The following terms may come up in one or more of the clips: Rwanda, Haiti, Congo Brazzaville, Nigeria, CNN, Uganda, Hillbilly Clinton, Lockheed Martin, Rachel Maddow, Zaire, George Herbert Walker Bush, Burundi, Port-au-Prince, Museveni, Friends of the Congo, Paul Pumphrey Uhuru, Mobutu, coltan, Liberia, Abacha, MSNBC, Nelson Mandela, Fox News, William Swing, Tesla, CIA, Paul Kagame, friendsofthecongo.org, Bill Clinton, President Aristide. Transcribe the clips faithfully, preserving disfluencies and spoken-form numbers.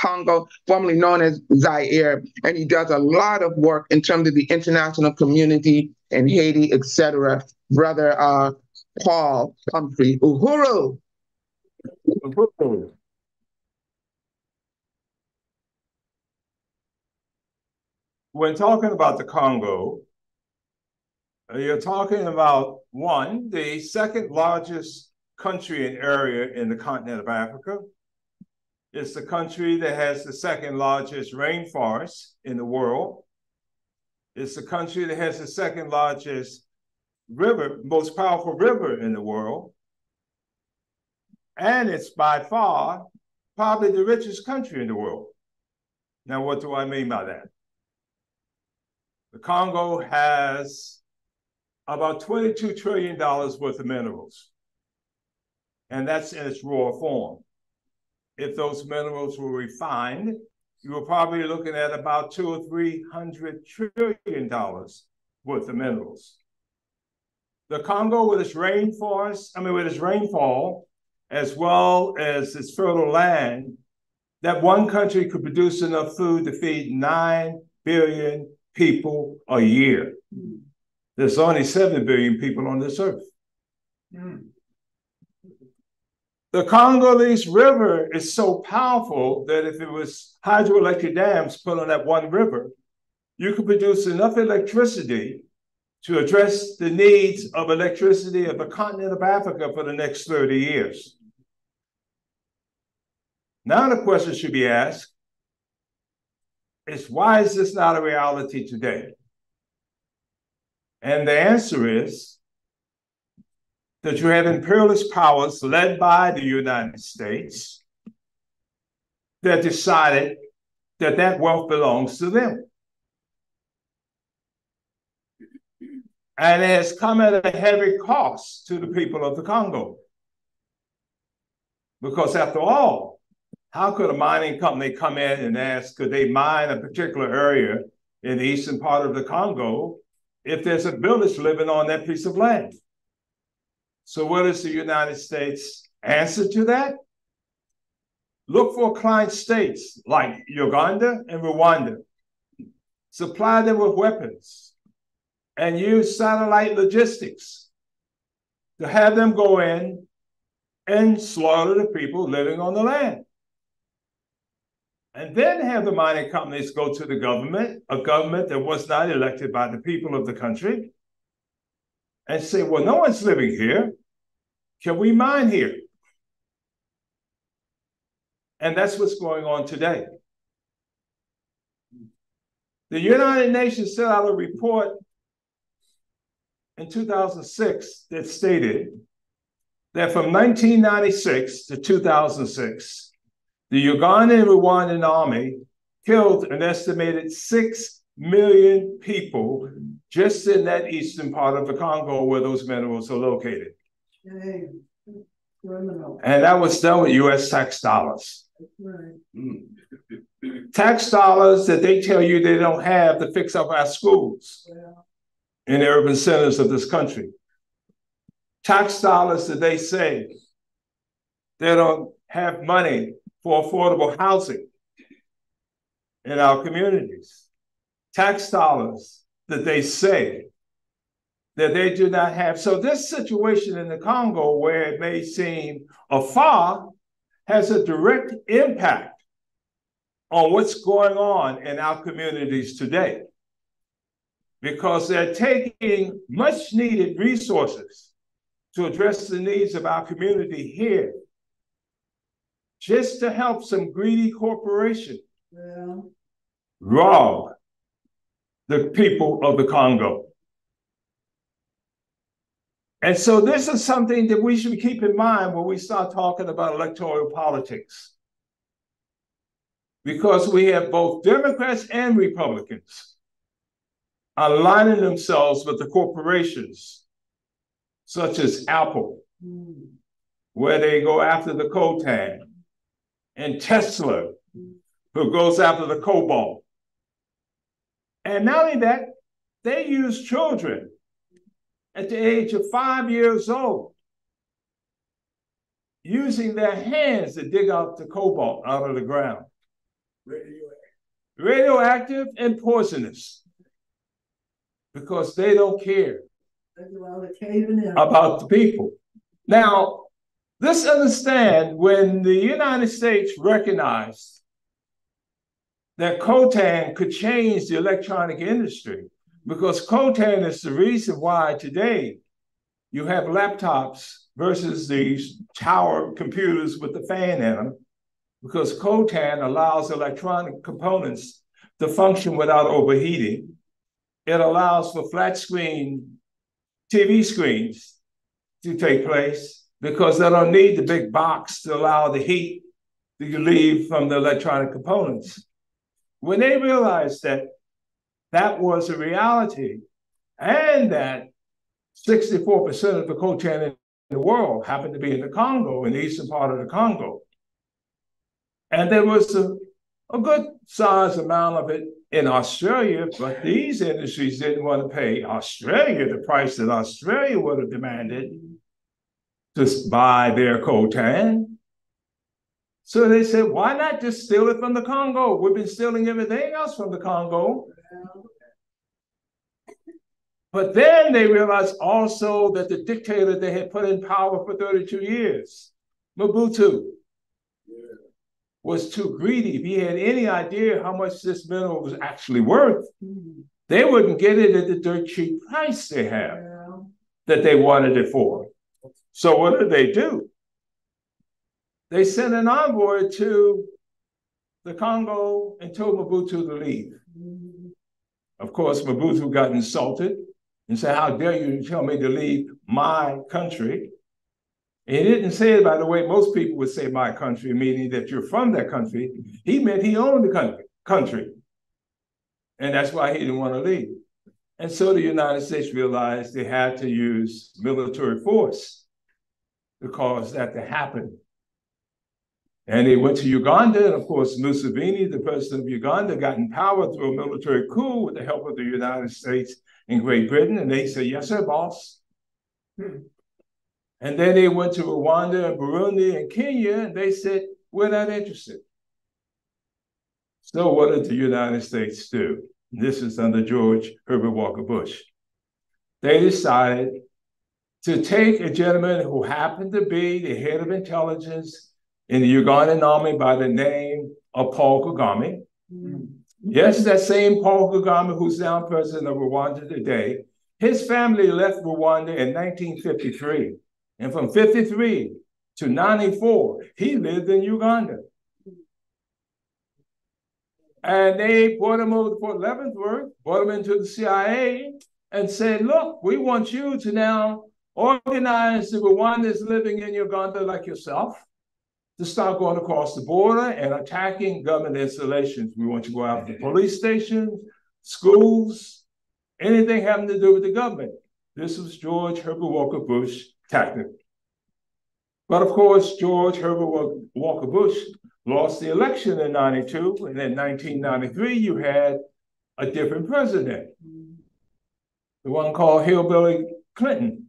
Congo, formerly known as Zaire, and he does a lot of work in terms of the international community in Haiti, et cetera. Brother uh, Paul Pumphrey Uhuru. Uhuru. When talking about the Congo, you're talking about, one, the second largest country and area in the continent of Africa. It's the country that has the second largest rainforest in the world. It's the country that has the second largest river, most powerful river in the world. And it's by far probably the richest country in the world. Now, what do I mean by that? The Congo has about twenty-two trillion dollars worth of minerals, and that's in its raw form. If those minerals were refined, you were probably looking at about two or three hundred trillion dollars worth of minerals. The Congo, with its rainforest, I mean, with its rainfall, as well as its fertile land, that one country could produce enough food to feed nine billion people a year. There's only seven billion people on this earth. Mm. The Congolese river is so powerful that if it was hydroelectric dams put on that one river, you could produce enough electricity to address the needs of electricity of the continent of Africa for the next thirty years. Now the question should be asked is, why is this not a reality today? And the answer is that you have imperialist powers led by the United States that decided that that wealth belongs to them. And it has come at a heavy cost to the people of the Congo. Because after all, how could a mining company come in and ask, could they mine a particular area in the eastern part of the Congo if there's a village living on that piece of land? So what is the United States' answer to that? Look for client states like Uganda and Rwanda. Supply them with weapons and use satellite logistics to have them go in and slaughter the people living on the land. And then have the mining companies go to the government, a government that was not elected by the people of the country, and say, well, no one's living here. Can we mine here? And that's what's going on today. The United Nations sent out a report in two thousand six that stated that from nineteen ninety-six to two thousand six, the Ugandan and Rwandan army killed an estimated six million people just in that eastern part of the Congo where those minerals are located. Hey, and that was done with U S tax dollars. Right. Mm. Tax dollars that they tell you they don't have to fix up our schools yeah. in the urban centers of this country. Tax dollars that they say they don't have money for affordable housing in our communities. Tax dollars that they say that they do not have. So this situation in the Congo, where it may seem afar, has a direct impact on what's going on in our communities today, because they're taking much needed resources to address the needs of our community here, just to help some greedy corporation yeah. rob the people of the Congo. And so this is something that we should keep in mind when we start talking about electoral politics, because we have both Democrats and Republicans aligning themselves with the corporations such as Apple, mm. where they go after the coltan, and Tesla, who goes after the cobalt. And not only that, they use children at the age of five years old, using their hands to dig out the cobalt out of the ground. Radioactive. Radioactive and poisonous. Because they don't care about the people. Now, let's understand, when the United States recognized that coltan could change the electronic industry, because coltan is the reason why today you have laptops versus these tower computers with the fan in them, because coltan allows electronic components to function without overheating. It allows for flat screen T V screens to take place, because they don't need the big box to allow the heat that you leave from the electronic components. When they realized that that was a reality, and that sixty-four percent of the coltan in the world happened to be in the Congo, in the eastern part of the Congo, and there was a, a good size amount of it in Australia, but these industries didn't want to pay Australia the price that Australia would have demanded to buy their coltan. So they said, why not just steal it from the Congo? We've been stealing everything else from the Congo. But then they realized also that the dictator they had put in power for thirty-two years, Mobutu, was too greedy. If he had any idea how much this mineral was actually worth, they wouldn't get it at the dirt cheap price they have, yeah, that they wanted it for. So what did they do? They sent an envoy to the Congo and told Mobutu to leave. Of course, Mobutu got insulted and said, how dare you tell me to leave my country? He didn't say it by the way most people would say my country, meaning that you're from that country. He meant he owned the country, country. And that's why he didn't want to leave. And so the United States realized they had to use military force to cause that to happen. And they went to Uganda, and of course, Museveni, the president of Uganda, got in power through a military coup with the help of the United States and Great Britain. And they said, yes, sir, boss. Hmm. And then they went to Rwanda and Burundi and Kenya, and they said, we're not interested. So what did the United States do? This is under George Herbert Walker Bush. They decided to take a gentleman who happened to be the head of intelligence in the Ugandan army by the name of Paul Kagame. Mm-hmm. Yes, that same Paul Kagame who's now president of Rwanda today. His family left Rwanda in nineteen fifty-three. And from fifty-three to ninety-four, he lived in Uganda. And they brought him over to Fort Leavenworth, brought him into the C I A, and said, look, we want you to now organize the Rwandans living in Uganda like yourself to start going across the border and attacking government installations. We want you to go after police stations, schools, anything having to do with the government. This was George Herbert Walker Bush tactic. But of course, George Herbert Walker Bush lost the election in ninety-two, and in nineteen ninety-three, you had a different president, the one called Hillbilly Clinton.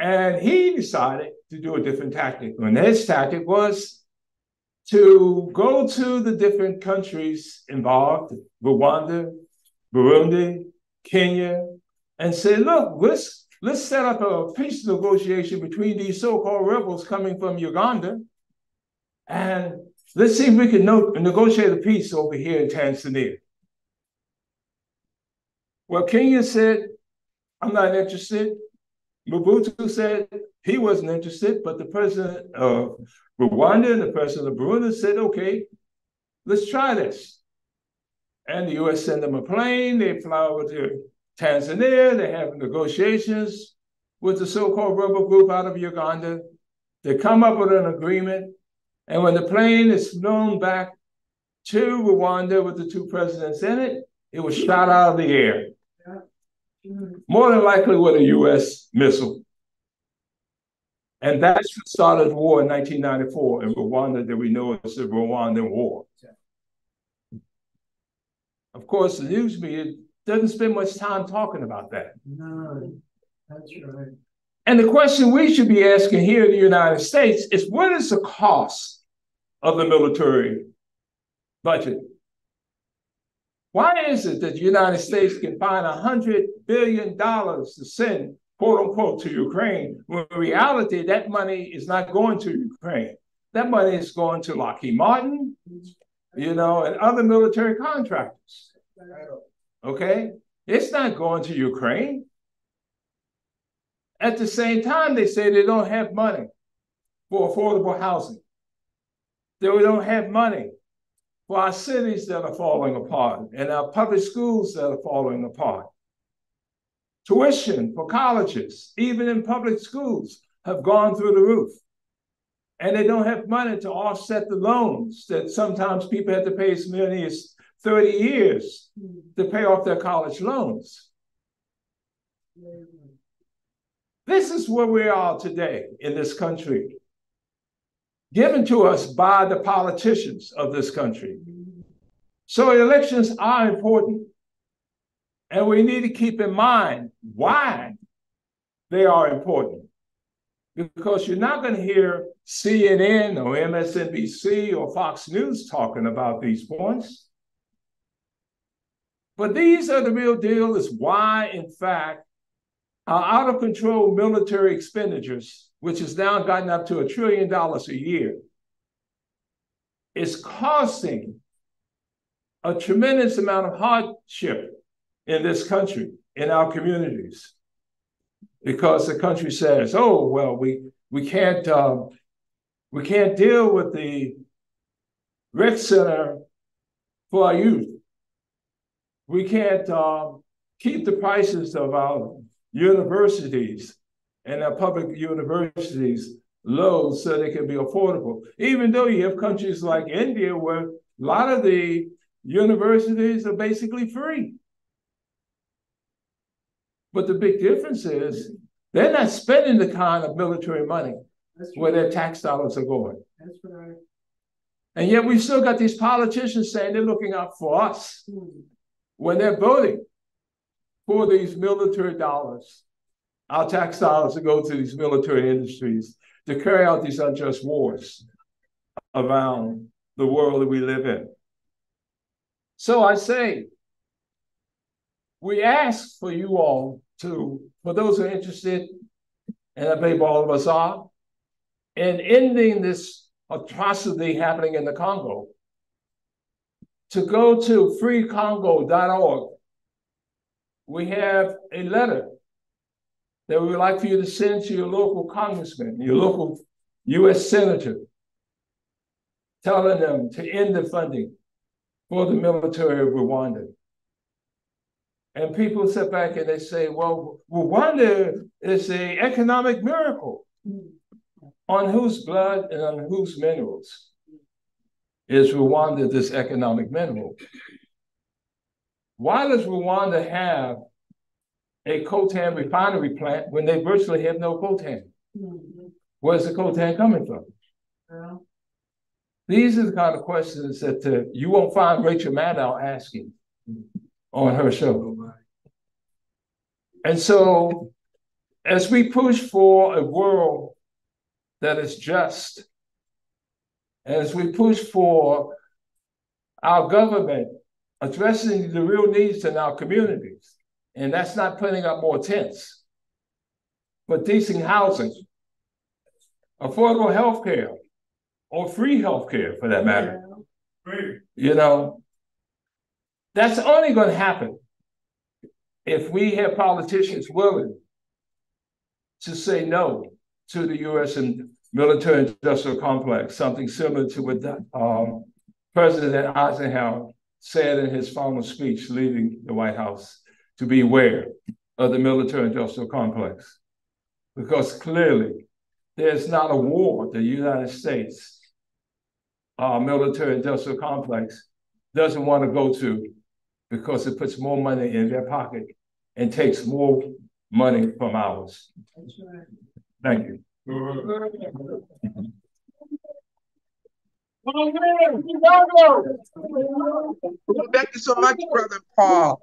And he decided to do a different tactic. And his tactic was to go to the different countries involved, Rwanda, Burundi, Kenya, and say, look, let's Let's set up a peace negotiation between these so-called rebels coming from Uganda, and let's see if we can no negotiate a peace over here in Tanzania. Well, Kenya said, I'm not interested. Mobutu said he wasn't interested, but the president of Rwanda and the president of Burundi said, okay, let's try this. And the U S sent them a plane, they fly over to Tanzania, they have negotiations with the so-called rebel group out of Uganda. They come up with an agreement, and when the plane is flown back to Rwanda with the two presidents in it, it was shot out of the air. More than likely with a U S missile. And that's what started the war in nineteen ninety-four in Rwanda that we know as the Rwandan War. Of course, the news media doesn't spend much time talking about that. No, that's right. And the question we should be asking here in the United States is, what is the cost of the military budget. Why is it that the United States can find one hundred billion dollars to send, quote unquote, to Ukraine, when in reality that money is not going to Ukraine? That money is going to Lockheed Martin, you know, and other military contractors, okay? It's not going to Ukraine. At the same time, they say they don't have money for affordable housing. They don't have money for our cities that are falling apart and our public schools that are falling apart. Tuition for colleges, even in public schools, have gone through the roof. And they don't have money to offset the loans that sometimes people have to pay as many as thirty years to pay off their college loans. This is where we are today in this country, given to us by the politicians of this country. So elections are important, and we need to keep in mind why they are important. Because you're not going to hear C N N or M S N B C or Fox News talking about these points. But these are the real deal, is why, in fact, our out-of-control military expenditures, which has now gotten up to a trillion dollars a year, is causing a tremendous amount of hardship in this country, in our communities. Because the country says, oh, well, we, we, can't, um, we can't deal with the rec center for our youth. We can't um, keep the prices of our universities and our public universities low so they can be affordable. Even though you have countries like India where a lot of the universities are basically free. But the big difference is they're not spending the kind of military money where their tax dollars are going. That's right. And yet we've still got these politicians saying they're looking out for us when they're voting for these military dollars. Our tax dollars to go to these military industries to carry out these unjust wars around the world that we live in. So I say, we ask for you all to, for those who are interested, and I believe all of us are, in ending this atrocity happening in the Congo, to go to free congo dot org. We have a letter that we would like for you to send to your local congressman, your local U S senator, telling them to end the funding for the military of Rwanda. And people sit back and they say, well, Rwanda is an economic miracle. On whose blood and on whose minerals is Rwanda this economic mineral? Why does Rwanda have a coltan refinery plant when they virtually have no coltan? Mm-hmm. Where's the coltan coming from? Yeah. These are the kind of questions that uh, you won't find Rachel Maddow asking on her show. And so as we push for a world that is just, as we push for our government addressing the real needs in our communities, and that's not putting up more tents, but decent housing, affordable health care, or free health care for that matter. Yeah. You know, that's only going to happen if we have politicians willing to say no to the U S and military industrial complex, something similar to what um, President Eisenhower said in his final speech leaving the White House, to be aware of the military-industrial complex, because clearly there's not a war the United States uh, military-industrial complex doesn't want to go to, because it puts more money in their pocket and takes more money from ours. Thank you. Thank you so much, Brother Paul.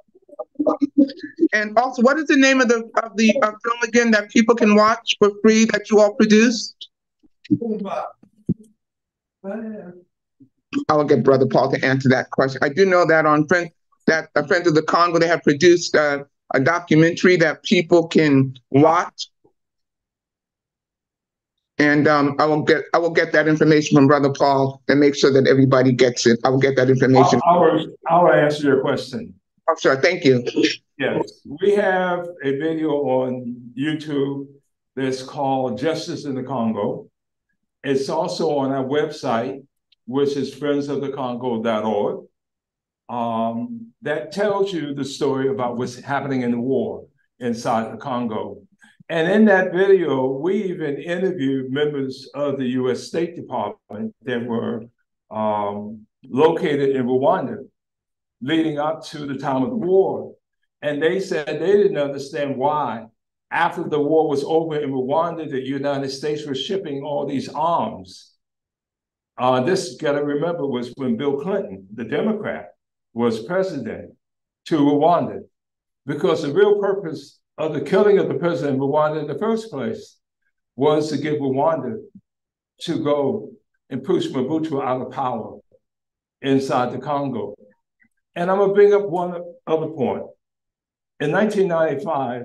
And also, what is the name of the of the of film again that people can watch for free that you all produced? I'll get Brother Paul to answer that question. I do know that on Friends, that uh, Friends of the Congo, they have produced uh, a documentary that people can watch. And um, I will get I will get that information from Brother Paul and make sure that everybody gets it. I will get that information. I'll, I'll, I'll answer your question. Oh, sure. Thank you. Yes, we have a video on YouTube that's called Justice in the Congo. It's also on our website, which is friends of the congo dot org. Um, that tells you the story about what's happening in the war inside the Congo. And in that video, we even interviewed members of the U S State Department that were um, located in Rwanda leading up to the time of the war. And they said they didn't understand why, after the war was over in Rwanda, the United States was shipping all these arms. Uh, this, gotta remember, was when Bill Clinton, the Democrat, was president, to Rwanda, because the real purpose of the killing of the president of Rwanda in the first place was to get Rwanda to go and push Mobutu out of power inside the Congo. And I'm gonna bring up one other point. In nineteen ninety-five,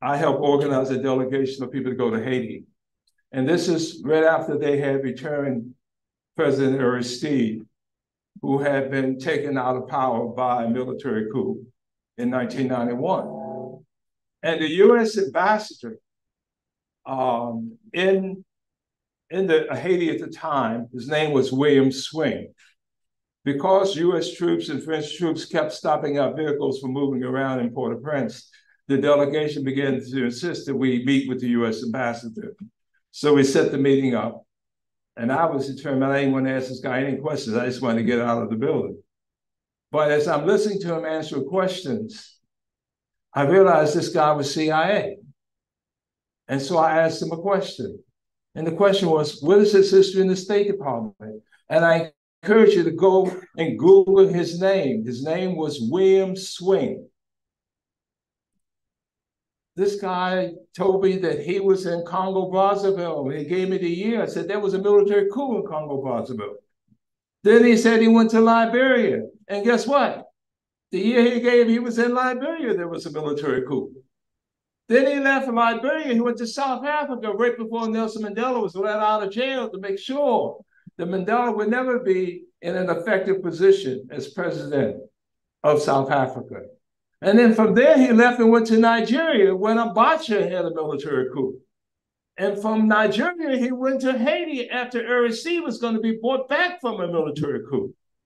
I helped organize a delegation of people to go to Haiti. And this is right after they had returned President Aristide, who had been taken out of power by a military coup in nineteen ninety-one. And the U S ambassador um, in, in the, uh, Haiti at the time, his name was William Swing. Because U S troops and French troops kept stopping our vehicles from moving around in Port-au-Prince, the delegation began to insist that we meet with the U S ambassador. So we set the meeting up. And I was determined I didn't want to ask this guy any questions. I just wanted to get out of the building. But as I'm listening to him answer questions, I realized this guy was C I A. And so I asked him a question. And the question was, what is his history in the State Department? And I encourage you to go and Google his name. His name was William Swing. This guy told me that he was in Congo Brazzaville. He gave me the year. I said, there was a military coup in Congo Brazzaville. Then he said he went to Liberia. And guess what? The year he gave, he was in Liberia, there was a military coup. Then he left Liberia, he went to South Africa right before Nelson Mandela was let out of jail to make sure that Mandela would never be in an effective position as president of South Africa. And then from there, he left and went to Nigeria when Abacha had a military coup. And from Nigeria, he went to Haiti after Aristide was going to be brought back from a military coup.